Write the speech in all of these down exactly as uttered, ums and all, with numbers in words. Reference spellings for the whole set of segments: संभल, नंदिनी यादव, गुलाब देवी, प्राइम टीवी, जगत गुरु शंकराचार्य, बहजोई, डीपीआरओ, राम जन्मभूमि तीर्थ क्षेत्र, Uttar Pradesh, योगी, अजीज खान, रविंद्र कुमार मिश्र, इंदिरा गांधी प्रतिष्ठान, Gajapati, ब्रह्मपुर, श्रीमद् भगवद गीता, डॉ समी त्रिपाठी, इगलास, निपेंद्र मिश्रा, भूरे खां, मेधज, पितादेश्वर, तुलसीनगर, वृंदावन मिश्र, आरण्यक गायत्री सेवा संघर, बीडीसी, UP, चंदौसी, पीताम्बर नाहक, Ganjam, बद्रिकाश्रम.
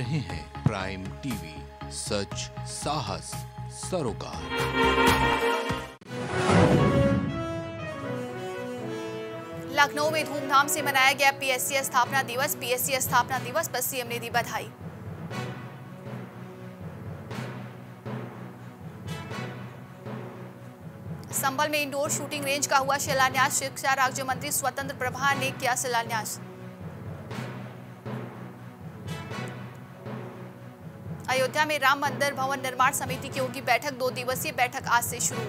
रहे हैं प्राइम टीवी, सच साहस सरोकार। लखनऊ में धूमधाम से मनाया गया पीएसी स्थापना दिवस। पीएसी स्थापना दिवस पर सीएम ने दी बधाई। संभल में इंडोर शूटिंग रेंज का हुआ शिलान्यास। शिक्षा राज्य मंत्री स्वतंत्र प्रभा ने किया शिलान्यास। अयोध्या में राम मंदिर भवन निर्माण समिति की होगी बैठक। दो दिवसीय बैठक आज से शुरू।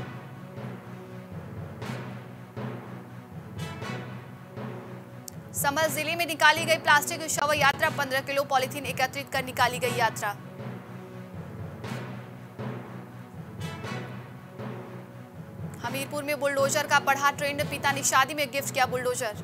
संभल जिले में निकाली गई प्लास्टिक शव यात्रा। पंद्रह किलो पॉलिथीन एकत्रित कर निकाली गई यात्रा। हमीरपुर में बुलडोजर का बढ़ा ट्रेंड। पिता ने शादी में गिफ्ट किया बुलडोजर।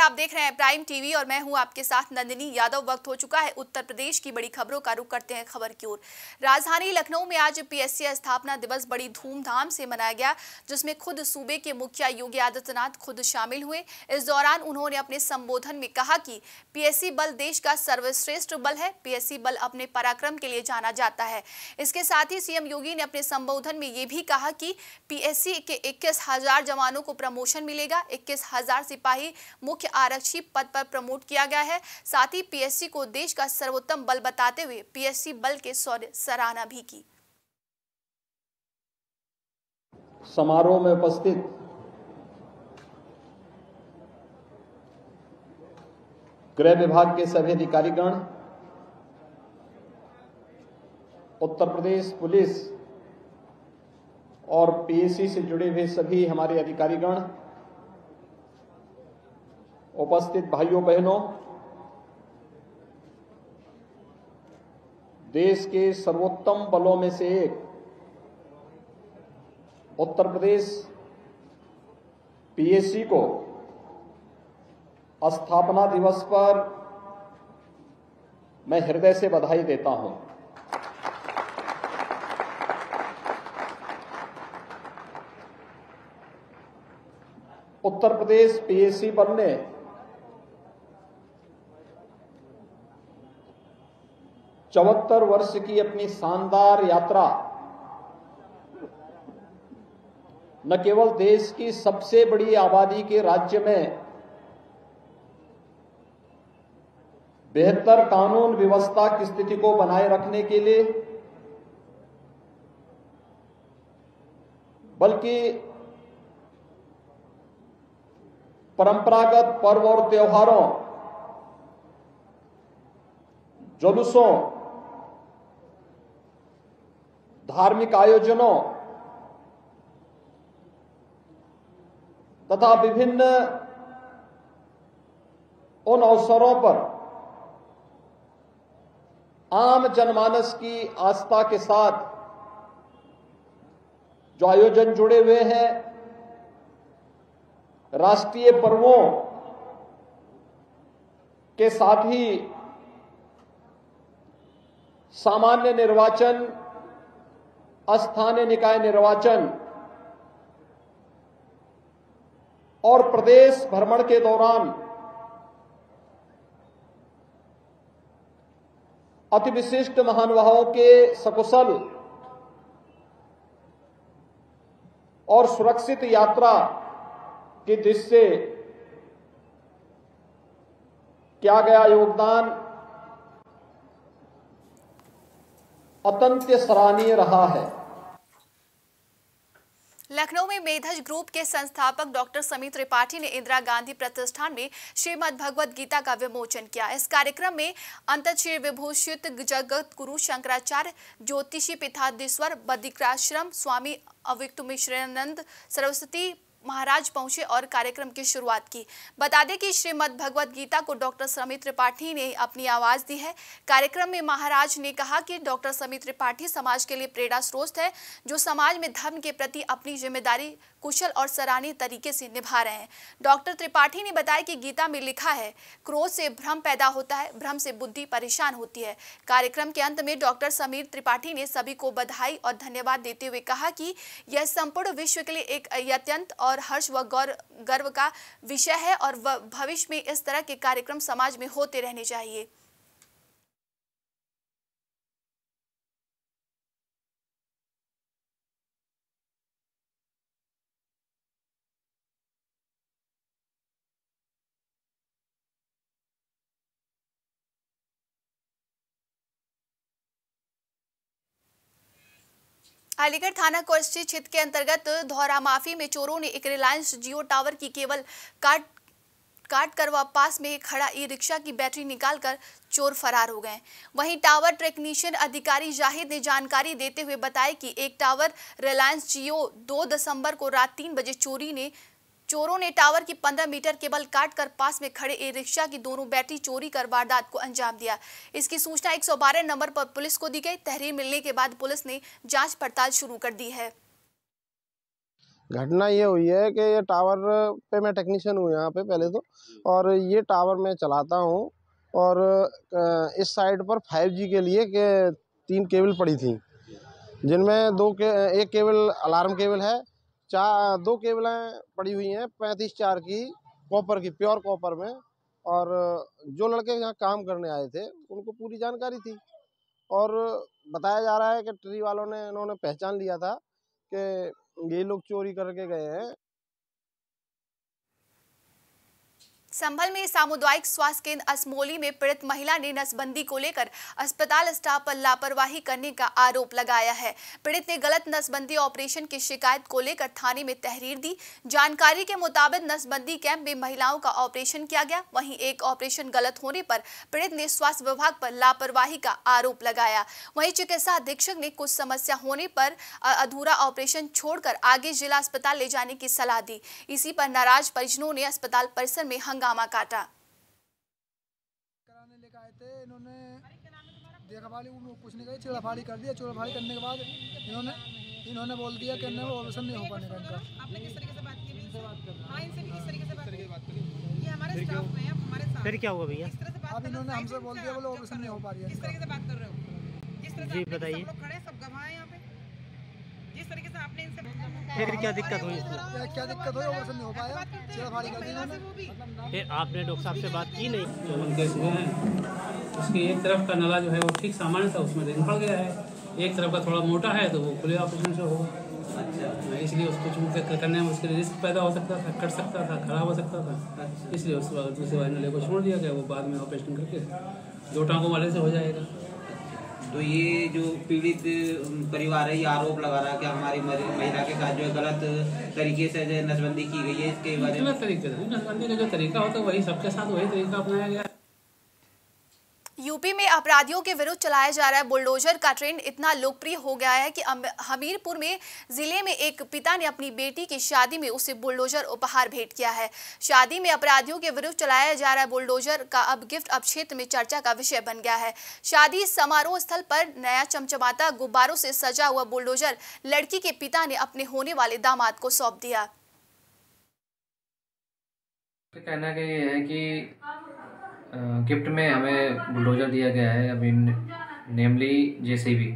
आप देख रहे हैं प्राइम टीवी और मैं हूं आपके साथ नंदिनी यादव। वक्त हो चुका है उत्तर प्रदेश की बड़ी खबरों का। रुख करते हैं खबर की ओर। राजधानी लखनऊ में आज पीएसी स्थापना दिवस बड़ी धूमधाम से मनाया गया, जिसमें खुद सूबे के मुखिया योगी आदित्यनाथ खुद शामिल हुए। इस दौरान उन्होंने अपने संबोधन में कहा कि पीएसी बल देश का सर्वश्रेष्ठ बल है। पीएसी बल अपने पराक्रम के लिए जाना जाता है। इसके साथ ही सीएम योगी ने अपने संबोधन में ये भी कहा कि पीएसी के इक्कीस हजार जवानों को प्रमोशन मिलेगा। इक्कीस हजार सिपाही मुख्य आरक्षी पद पर प्रमोट किया गया है। साथ ही पीएसी को देश का सर्वोत्तम बल बताते हुए पीएसी बल के शौर्य सराहना भी की। समारोह में उपस्थित गृह विभाग के सभी अधिकारीगण, उत्तर प्रदेश पुलिस और पीएसी से जुड़े हुए सभी हमारे अधिकारीगण, उपस्थित भाइयों बहनों, देश के सर्वोत्तम बलों में से एक उत्तर प्रदेश पीएसी को स्थापना दिवस पर मैं हृदय से बधाई देता हूं। उत्तर प्रदेश पीएसी बल ने चौहत्तर वर्ष की अपनी शानदार यात्रा न केवल देश की सबसे बड़ी आबादी के राज्य में बेहतर कानून व्यवस्था की स्थिति को बनाए रखने के लिए, बल्कि परंपरागत पर्व और त्योहारों, जुलूसों, धार्मिक आयोजनों तथा विभिन्न उन अवसरों पर आम जनमानस की आस्था के साथ जो आयोजन जुड़े हुए हैं, राष्ट्रीय पर्वों के साथ ही सामान्य निर्वाचन, स्थानीय निकाय निर्वाचन और प्रदेश भ्रमण के दौरान अति विशिष्ट महानुभावों के सकुशल और सुरक्षित यात्रा कि जिससे क्या गया योगदान अत्यंत सराहनीय रहा है। लखनऊ में मेधज ग्रुप के संस्थापक डॉ समी त्रिपाठी ने इंदिरा गांधी प्रतिष्ठान में श्रीमद् भगवद गीता का विमोचन किया। इस कार्यक्रम में अंतर्श्री विभूषित जगत गुरु शंकराचार्य, ज्योतिषी पितादेश्वर, बद्रिकाश्रम स्वामी अविक मिश्रानंद सरस्वती, महाराज पहुंचे और कार्यक्रम की शुरुआत की। बता दें कि श्रीमद् भगवद गीता को डॉ समी त्रिपाठी ने अपनी आवाज दी है। कार्यक्रम में महाराज ने कहा कि डॉ समी त्रिपाठी समाज के लिए प्रेरणा स्रोत है, जो समाज में धर्म के प्रति अपनी जिम्मेदारी कुशल और सराहनीय तरीके से निभा रहे हैं। डॉ त्रिपाठी ने बताया कि गीता में लिखा है, क्रोध से भ्रम पैदा होता है, भ्रम से बुद्धि परेशान होती है। कार्यक्रम के अंत में डॉ समीर त्रिपाठी ने सभी को बधाई और धन्यवाद देते हुए कहा कि यह संपूर्ण विश्व के लिए एक अत्यंत और हर्ष व गर्व का विषय है और भविष्य में इस तरह के कार्यक्रम समाज में होते रहने चाहिए। अलीगढ़ थाना कोस्टी क्षेत्र के अंतर्गत धौरा माफी में चोरों ने एक रिलायंस जियो टावर की केबल काट काट कर व पास में खड़ा ई रिक्शा की बैटरी निकालकर चोर फरार हो गए। वहीं टावर टेक्नीशियन अधिकारी जाहिद ने जानकारी देते हुए बताया कि एक टावर रिलायंस जियो दो दिसंबर को रात तीन बजे चोरी ने चोरों ने टावर की पंद्रह मीटर केबल काटकर पास में खड़े ई रिक्शा की दोनों बैटरी चोरी कर वारदात को अंजाम दिया। इसकी सूचना एक सौ बारह नंबर पर पुलिस को दी गई। तहरीर मिलने के बाद पुलिस ने जांच पड़ताल शुरू कर दी है। घटना ये हुई है कि ये टावर पे मैं टेक्नीशियन हूँ यहाँ पे पहले तो, और ये टावर मैं चलाता हूँ और इस साइड पर फाइव जी के लिए के तीन केबल पड़ी थी, जिनमें दो के, एक केबल अलार्म केबल है, चार दो केबलें पड़ी हुई हैं पैंतीस चार की कॉपर की प्योर कॉपर में, और जो लड़के यहाँ काम करने आए थे उनको पूरी जानकारी थी और बताया जा रहा है कि ट्री वालों ने इन्होंने पहचान लिया था कि ये लोग चोरी करके गए हैं। संभल में सामुदायिक स्वास्थ्य केंद्र असमोली में पीड़ित महिला ने नसबंदी को लेकर अस्पताल स्टाफ पर लापरवाही करने का आरोप लगाया है। पीड़ित ने गलत नसबंदी ऑपरेशन की शिकायत को लेकर थाने में तहरीर दी। जानकारी के मुताबिक नसबंदी कैंप में महिलाओं का ऑपरेशन किया गया। वहीं एक ऑपरेशन गलत होने पर पीड़ित ने स्वास्थ्य विभाग पर लापरवाही का आरोप लगाया। वहीं चिकित्सा अधीक्षक ने कुछ समस्या होने पर अधूरा ऑपरेशन छोड़कर आगे जिला अस्पताल ले जाने की सलाह दी। इसी पर नाराज परिजनों ने अस्पताल परिसर में हंगामा काटा। कराने लेकर आए थे, इन्होंने देखा वाली कुछ नहीं कही, चिड़ाफाड़ी कर दिया। चिड़ाफाड़ी करने के बाद इन्होंने इन्होंने बोल दिया कि नहीं ऑपरेशन नहीं हो पाने का इनका। आपने किस तरीके से बात की? इनसे बात कर हां इनसे भी किस तरीके से बात करी? ये हमारे स्टाफ में है, हमारे साथ। फिर क्या हुआ भैया? इस तरह से बात अब इन्होंने हमसे बोल दिया बोलो ऑपरेशन नहीं हो पा रही है। किस तरीके से बात कर रहे हो? जिस तरह से बताइए, सब लोग खड़े सब गवाह हैं यहां पे। जिस तरीके से आपने इनसे फिर क्या दिक्कत हुई? क्या दिक्कत हुई? ऑपरेशन नहीं हो पाया, चिड़ाफाड़ी कर दी इन्होंने। फिर आपने डॉक्टर साहब से बात की नहीं? जो उनके इसमें उसकी एक तरफ का नला जो है वो ठीक सामान्य था, उसमें दिन पड़ गया है, एक तरफ का थोड़ा मोटा है तो वो खुले ऑपरेशन से होगा। अच्छा, इसलिए उसको चूक के करने में उसके लिए रिस्क पैदा हो सकता था, कट सकता था, खराब हो सकता था, इसलिए उस दूसरे वाले नले को छोड़ दिया गया। वो बाद में ऑपरेशन करके दो टाँकों वाले से हो जाएगा। तो ये जो पीड़ित परिवार है ये आरोप लगा रहा है कि हमारी महिला के साथ जो है गलत तरीके से जो नसबंदी की गई है, इसके बारे में तरीके से नसबंदी का जो तरीका होता है वही सबके साथ वही तरीका अपनाया गया है। यूपी में अपराधियों के विरुद्ध चलाया जा रहा है बुलडोजर का ट्रेंड इतना लोकप्रिय हो गया है कि हमीरपुर में जिले में एक पिता ने अपनी बेटी की शादी में उसे बुलडोजर उपहार भेंट किया है। शादी में अपराधियों के विरुद्ध चलाया जा रहा है बुलडोजर का अब गिफ्ट अब क्षेत्र में चर्चा का विषय बन गया है। शादी समारोह स्थल पर नया चमचमाता गुब्बारों से सजा हुआ बुलडोजर लड़की के पिता ने अपने होने वाले दामाद को सौंप दिया। कहना क्या है कि गिफ्ट में हमें बुलडोजर दिया गया है, अभी नेमली जेसीबी,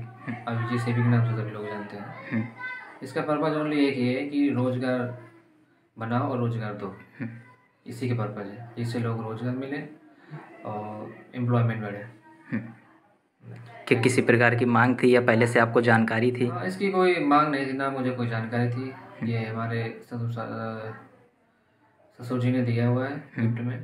अभी जेसीबी के नाम से सभी लोग जानते हैं। इसका पर्पज़ ओनली एक ही है कि रोज़गार बनाओ और रोज़गार दो, इसी के पर्पज़ है, जिससे लोग रोज़गार मिले और एम्प्लॉयमेंट बढ़े। क्या किसी प्रकार की मांग थी या पहले से आपको जानकारी थी? इसकी कोई मांग नहीं थी, ना मुझे कोई जानकारी थी। ये हमारे ससुर ससुर जी ने दिया हुआ है गिफ्ट में।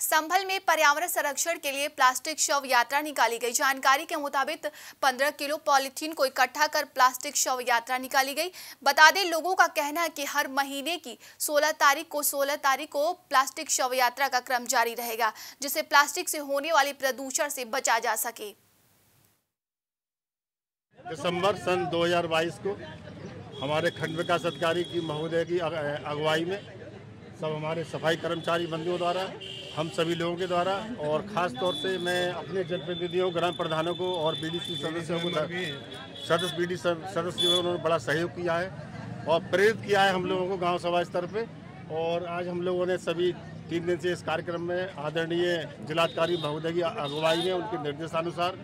संभल में पर्यावरण संरक्षण के लिए प्लास्टिक शव यात्रा निकाली गई। जानकारी के मुताबिक पंद्रह किलो पॉलीथीन को इकट्ठा कर प्लास्टिक शव यात्रा निकाली गई। बता दें लोगों का कहना है कि हर महीने की सोलह तारीख को सोलह तारीख को प्लास्टिक शव यात्रा का क्रम जारी रहेगा, जिससे प्लास्टिक से होने वाले प्रदूषण से बचा जा सके। दिसंबर सन दो हज़ार बाईस को हमारे खंड विकास अधिकारी की महोदय की अगुवाई में सब हमारे सफाई कर्मचारी बंधुओं द्वारा, हम सभी लोगों के द्वारा और ख़ास तौर से मैं अपने जनप्रतिनिधियों, ग्राम प्रधानों को और बीडीसी सदस्यों को, सदस्य बीडी सदस्यों उन्होंने बड़ा सहयोग किया है और प्रेरित किया है हम लोगों को गाँव सभा स्तर पर। और आज हम लोगों ने सभी तीन दिन से इस कार्यक्रम में आदरणीय जिलाधिकारी महोदय की अगुवाई में उनके निर्देशानुसार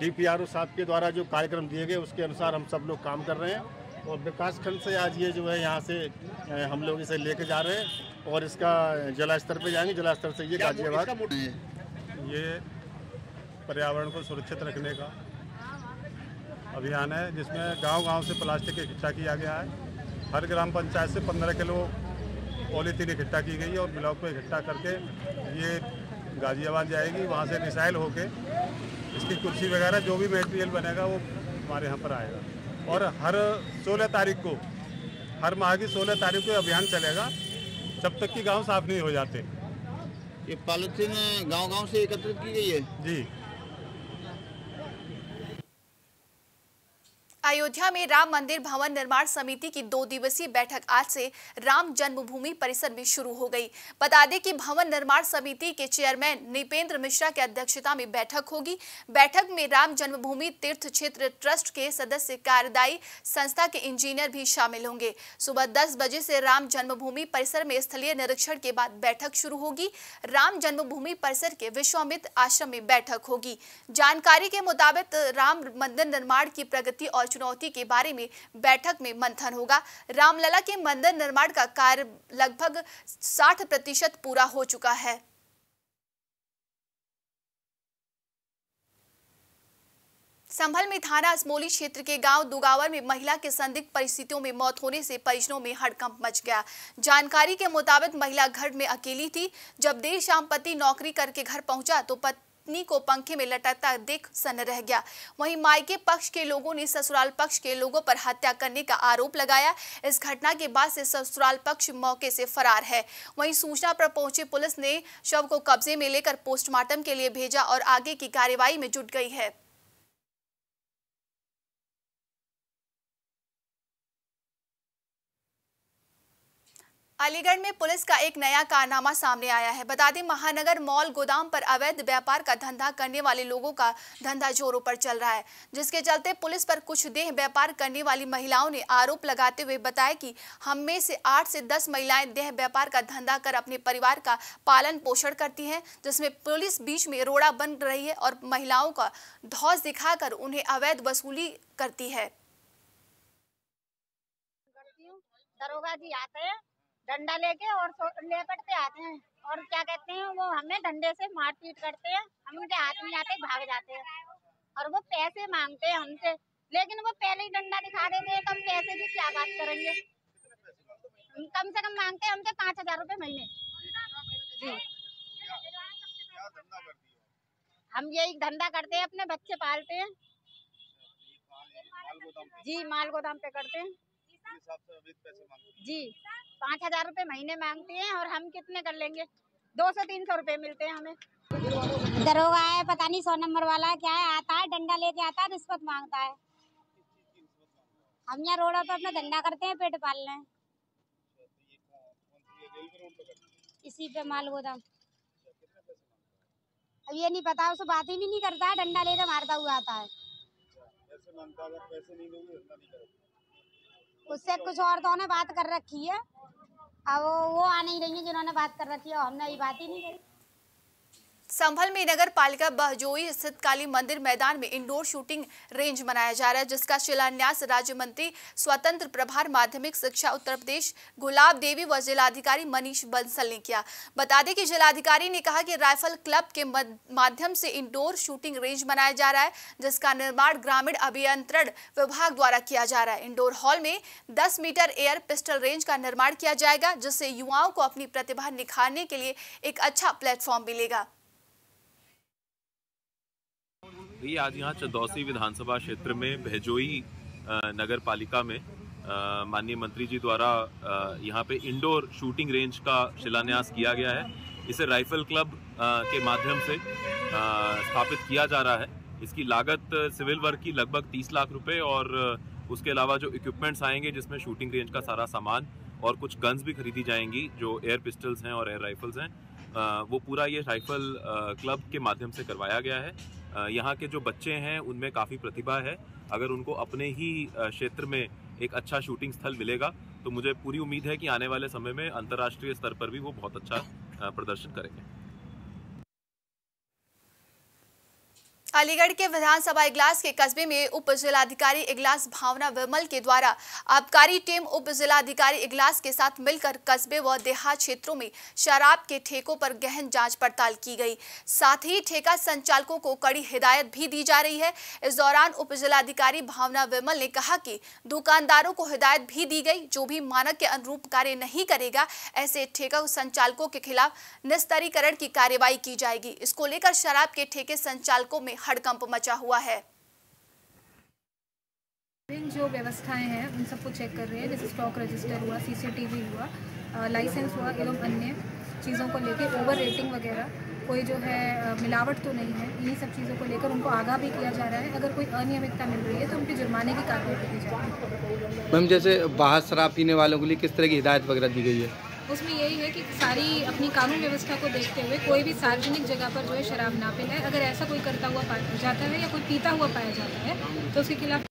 डीपीआरओ साहब के द्वारा जो कार्यक्रम दिए गए उसके अनुसार हम सब लोग काम कर रहे हैं और विकासखंड से आज ये जो है यहाँ से हम लोग इसे लेके जा रहे हैं और इसका जिला स्तर पे जाएंगे, जिला स्तर से ये गाजियाबाद। ये पर्यावरण को सुरक्षित रखने का अभियान है जिसमें गाँव-गाँव से प्लास्टिक इकट्ठा किया गया है। हर ग्राम पंचायत से पंद्रह किलो पॉलीथीन इकट्ठा की गई है और ब्लॉक में इकट्ठा करके ये गाजियाबाद जाएगी, वहाँ से रिसाइल होके इसकी कुर्सी वगैरह जो भी मटेरियल बनेगा वो हमारे यहाँ पर आएगा। और हर सोलह तारीख को, हर माह की सोलह तारीख को अभियान चलेगा जब तक कि गांव साफ नहीं हो जाते। ये पॉलीथीन गांव-गांव से एकत्रित की गई है जी। अयोध्या में राम मंदिर भवन निर्माण समिति की दो दिवसीय बैठक आज से राम जन्मभूमि परिसर में शुरू हो गई। बता दें कि भवन निर्माण समिति के चेयरमैन निपेंद्र मिश्रा की अध्यक्षता में बैठक होगी। बैठक में राम जन्मभूमि तीर्थ क्षेत्र ट्रस्ट के सदस्य, कार्यदायी संस्था के इंजीनियर भी शामिल होंगे। सुबह दस बजे से राम जन्मभूमि परिसर में स्थलीय निरीक्षण के बाद बैठक शुरू होगी। राम जन्मभूमि परिसर के विश्वामित आश्रम में बैठक होगी। जानकारी के मुताबिक राम मंदिर निर्माण की प्रगति और चुनौती के बारे में बैठक में मंथन होगा। रामलला के मंदिर निर्माण का कार्य लगभग साठ प्रतिशत पूरा हो चुका है। संभल में थाना असमोली क्षेत्र के गांव दुगावर में महिला के संदिग्ध परिस्थितियों में मौत होने से परिजनों में हड़कंप मच गया। जानकारी के मुताबिक महिला घर में अकेली थी। जब देर शाम पति नौकरी करके घर पहुंचा तो पति पत्नी को पंखे में लटकता देख सन्न रह गया। वहीं मायके पक्ष के लोगों ने ससुराल पक्ष के लोगों पर हत्या करने का आरोप लगाया। इस घटना के बाद से ससुराल पक्ष मौके से फरार है। वहीं सूचना पर पहुंची पुलिस ने शव को कब्जे में लेकर पोस्टमार्टम के लिए भेजा और आगे की कार्यवाही में जुट गई है। अलीगढ़ में पुलिस का एक नया कारनामा सामने आया है। बता दें, महानगर मॉल गोदाम पर अवैध व्यापार का धंधा करने वाले लोगों का धंधा जोरों पर चल रहा है, जिसके चलते पुलिस पर कुछ देह व्यापार करने वाली महिलाओं ने आरोप लगाते हुए बताया कि हम में से आठ से दस महिलाएं देह व्यापार का धंधा कर अपने परिवार का पालन पोषण करती हैं, जिसमें पुलिस बीच में रोड़ा बन रही है और महिलाओं का धौस दिखाकर उन्हें अवैध वसूली करती है। दरोगा जी आते हैं डंडा लेके और लेपट पे आते हैं और क्या कहते हैं वो हमें डंडे से मारपीट करते हैं, हम उनके हाथ में आते भाग जाते हैं और वो पैसे मांगते हैं हमसे, लेकिन वो पहले ही डंडा दिखा देते हैं। कम पैसे की क्या बात करेंगे, कम से कम मांगते हैं हमसे पाँच हजार रूपए महीने। हम यही धंधा करते हैं, अपने बच्चे पालते हैं जी, माल गोदाम पे करते हैं जी। पाँच हजार रूपए महीने मांगते हैं और हम कितने कर लेंगे, दो सौ तीन सौ रूपए मिलते हैं हमें। दरोगा है, पता नहीं सौ नंबर वाला क्या है, आता है डंडा लेके आता है, रिश्वत मांगता है। हम यहाँ रोडों पर अपना धंधा करते हैं, पेट पालना है इसी पे माल गोदाम। अब ये नहीं पता, उसको बात ही भी नहीं करता है, डंडा लेकर मारता हुआ आता है। उससे कुछ औरतों ने बात कर रखी है, अब वो आ नहीं रही है जिन्होंने बात कर रखी है, हमने ये बात ही नहीं करी। संभल में नगर पालिका बहजोई स्थित काली मंदिर मैदान में इंडोर शूटिंग रेंज बनाया जा रहा है, जिसका शिलान्यास राज्य मंत्री स्वतंत्र प्रभार माध्यमिक शिक्षा उत्तर प्रदेश गुलाब देवी व जिलाधिकारी मनीष बंसल ने किया। बता दें कि जिलाधिकारी ने कहा कि राइफल क्लब के माध्यम से इंडोर शूटिंग रेंज बनाया जा रहा है, जिसका निर्माण ग्रामीण अभियंत्रण विभाग द्वारा किया जा रहा है। इंडोर हॉल में दस मीटर एयर पिस्टल रेंज का निर्माण किया जाएगा, जिससे युवाओं को अपनी प्रतिभा निखारने के लिए एक अच्छा प्लेटफॉर्म मिलेगा। भैया आज यहाँ चंदौसी विधानसभा क्षेत्र में भहजोई नगर पालिका में माननीय मंत्री जी द्वारा यहाँ पे इंडोर शूटिंग रेंज का शिलान्यास किया गया है। इसे राइफल क्लब के माध्यम से स्थापित किया जा रहा है इसकी लागत सिविल वर्क की लगभग तीस लाख रुपए और उसके अलावा जो इक्विपमेंट्स आएंगे जिसमें शूटिंग रेंज का सारा सामान और कुछ गन्स भी खरीदी जाएंगी जो एयर पिस्टल्स हैं और एयर राइफल्स हैं, वो पूरा ये राइफल क्लब के माध्यम से करवाया गया है। यहाँ के जो बच्चे हैं उनमें काफ़ी प्रतिभा है, अगर उनको अपने ही क्षेत्र में एक अच्छा शूटिंग स्थल मिलेगा तो मुझे पूरी उम्मीद है कि आने वाले समय में अंतर्राष्ट्रीय स्तर पर भी वो बहुत अच्छा प्रदर्शन करेंगे। अलीगढ़ के विधानसभा इगलास के कस्बे में उप जिलाधिकारी इगलास भावना विमल के द्वारा आबकारी टीम उप जिलाधिकारी इगलास के साथ मिलकर कस्बे व देहात क्षेत्रों में शराब के ठेकों पर गहन जांच पड़ताल की गई। साथ ही ठेका संचालकों को कड़ी हिदायत भी दी जा रही है। इस दौरान उप जिलाधिकारी भावना विमल ने कहा कि दुकानदारों को हिदायत भी दी गई, जो भी मानक के अनुरूप कार्य नहीं करेगा ऐसे ठेका संचालकों के खिलाफ निस्तारीकरण की कार्रवाई की जाएगी। इसको लेकर शराब के ठेके संचालकों में हड़कंप मचा हुआ है। जो व्यवस्थाएं हैं उन सबको चेक कर रहे हैं, जैसे स्टॉक रजिस्टर हुआ, सीसीटीवी हुआ, लाइसेंस हुआ एवं अन्य चीज़ों को लेकर ओवर रेटिंग वगैरह कोई जो है मिलावट तो नहीं है, इन्हीं सब चीज़ों को लेकर उनको आगाह भी किया जा रहा है। अगर कोई अनियमितता मिल रही है तो उनके जुर्माने की कार्रवाई की जा रही है। मैम, जैसे बाहर शराब पीने वालों के लिए किस तरह की हिदायत वगैरह दी गई है? उसमें यही है कि सारी अपनी कानून व्यवस्था को देखते हुए कोई भी सार्वजनिक जगह पर जो है शराब ना पिलाए। अगर ऐसा कोई करता हुआ पाया जाता है या कोई पीता हुआ पाया जाता है तो उसके खिलाफ।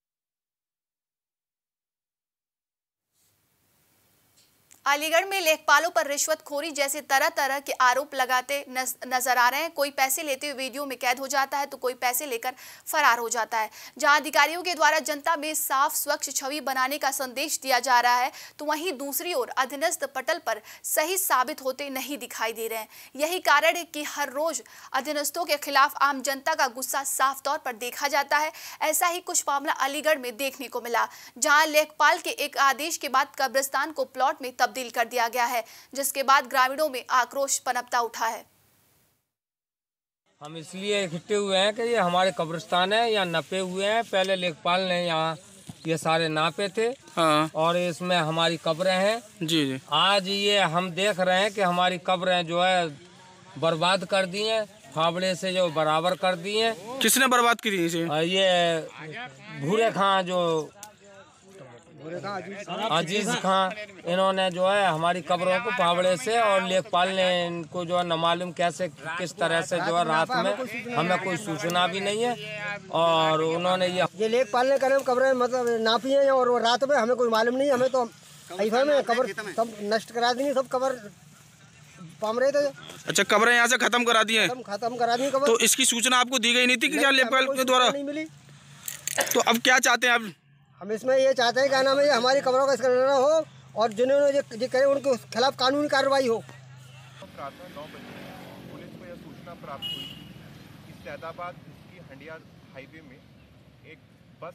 अलीगढ़ में लेखपालों पर रिश्वतखोरी जैसे तरह तरह के आरोप लगाते नज, नजर आ रहे हैं। कोई पैसे लेते हुए वीडियो में कैद हो जाता है तो कोई पैसे लेकर फरार हो जाता है। जहां अधिकारियों के द्वारा जनता में साफ स्वच्छ छवि बनाने का संदेश दिया जा रहा है तो वहीं दूसरी ओर अधीनस्थ पटल पर सही साबित होते नहीं दिखाई दे रहे हैं। यही कारण है कि हर रोज अधीनस्थों के खिलाफ आम जनता का गुस्सा साफ तौर पर देखा जाता है। ऐसा ही कुछ मामला अलीगढ़ में देखने को मिला, जहाँ लेखपाल के एक आदेश के बाद कब्रिस्तान को प्लॉट में तब्दील कर दिया गया है, जिसके बाद ग्रामीणों में आक्रोश पनपता उठा है। हम इसलिए इकट्ठे हुए हैं कि ये हमारे कब्रिस्तान है, यहाँ नपे हुए हैं। पहले लेखपाल ने यहाँ ये सारे नापे थे। हाँ। और इसमें हमारी कब्रें हैं। जी जी। आज ये हम देख रहे हैं कि हमारी कब्रें जो है बर्बाद कर दी हैं, फावड़े से जो बराबर कर दी हैं। किसने बर्बाद की थी? ये भूरे खां जो अजीज खान, इन्होंने जो है हमारी कब्रों को फावड़े से और लेखपाल ने इनको जो है न मालूम कैसे किस तरह से जो है रात में, हमें कोई सूचना भी नहीं है और उन्होंने ये ये लेखपाल ने करे कब्रें मतलब नापी है और रात में हमें कोई मालूम नहीं। हमें तो ऐसा में कब्र सब नष्ट करा दी, सब कब्र पाम रहे थे। अच्छा, कब्रें यहाँ से खत्म करा दी है? खत्म करा दी। तो इसकी सूचना आपको दी गई नहीं थी क्या लेखपाल के द्वारा? नहीं मिली। तो अब क्या चाहते हैं आप? हम इसमें ये चाहते हैं क्या नाम है ये हमारी कब्रों का स्कैनर हो और जिन्होंने ये करे उनके खिलाफ कानूनी कार्रवाई हो। रात में नौ बजे पुलिस को यह सूचना प्राप्त हुई कि सैदाबाद की हंडिया हाईवे में एक बस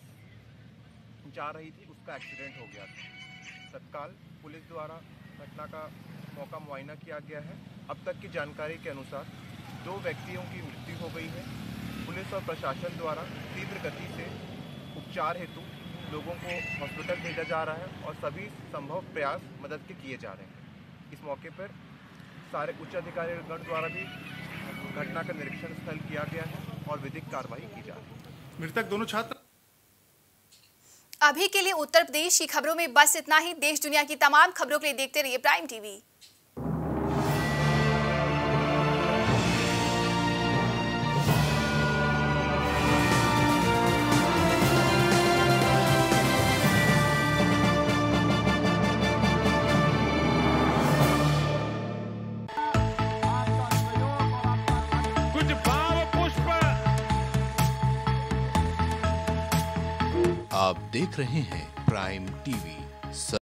जा रही थी, उसका एक्सीडेंट हो गया था। तत्काल पुलिस द्वारा घटना का मौका मुआयना किया गया है। अब तक की जानकारी के अनुसार दो व्यक्तियों की मृत्यु हो गई है। पुलिस और प्रशासन द्वारा तीव्र गति से उपचार हेतु लोगों को हॉस्पिटल भेजा जा रहा है और सभी संभव प्रयास मदद के किए जा रहे हैं। इस मौके पर सारे उच्च अधिकारीगण द्वारा भी घटना का निरीक्षण स्थल किया गया है और विधिक कार्रवाई की जा रही है। मृतक दोनों छात्र। अभी के लिए उत्तर प्रदेश की खबरों में बस इतना ही। देश दुनिया की तमाम खबरों के लिए देखते रहिए प्राइम टीवी। आप देख रहे हैं प्राइम टीवी।